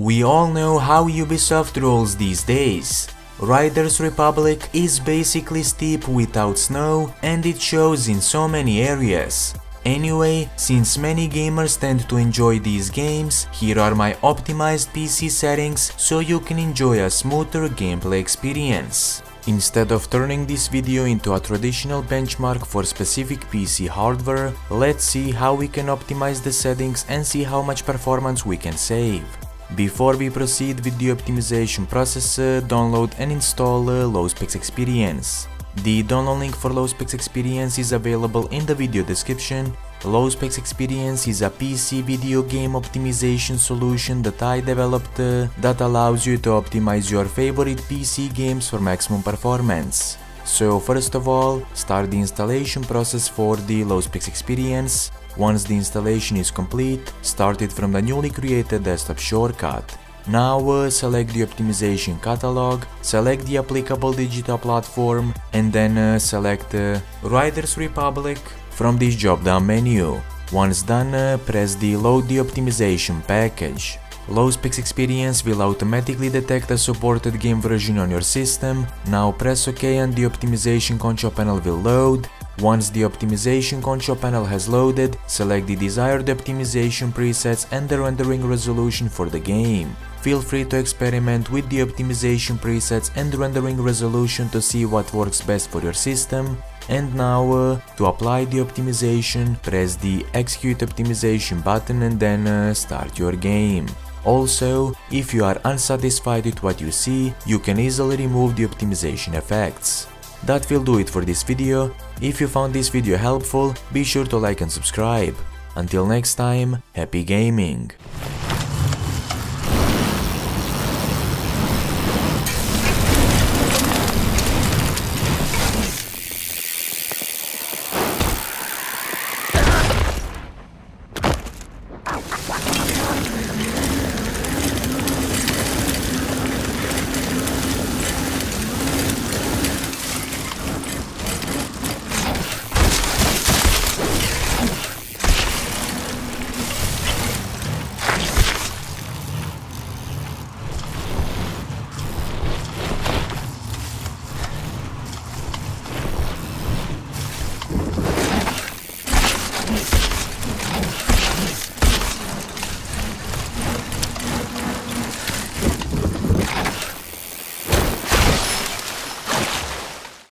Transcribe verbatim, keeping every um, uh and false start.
We all know how Ubisoft rolls these days. Riders Republic is basically steep without snow, and it shows in so many areas. Anyway, since many gamers tend to enjoy these games, here are my optimized P C settings so you can enjoy a smoother gameplay experience. Instead of turning this video into a traditional benchmark for specific P C hardware, let's see how we can optimize the settings and see how much performance we can save. Before we proceed with the optimization process, uh, download and install uh, Low Specs Experience. The download link for Low Specs Experience is available in the video description. Low Specs Experience is a P C video game optimization solution that I developed uh, that allows you to optimize your favorite P C games for maximum performance. So first of all, start the installation process for the Low Specs Experience. Once the installation is complete, start it from the newly created desktop shortcut. Now uh, select the optimization catalog, select the applicable digital platform, and then uh, select uh, Riders Republic from this drop-down menu. Once done, uh, press the Load the Optimization Package. Low Specs Experience will automatically detect a supported game version on your system. Now press OK and the optimization control panel will load. Once the optimization control panel has loaded, select the desired optimization presets and the rendering resolution for the game. Feel free to experiment with the optimization presets and rendering resolution to see what works best for your system. And now, uh, to apply the optimization, press the Execute Optimization button and then uh, start your game. Also, if you are unsatisfied with what you see, you can easily remove the optimization effects. That will do it for this video. If you found this video helpful, be sure to like and subscribe. Until next time, happy gaming!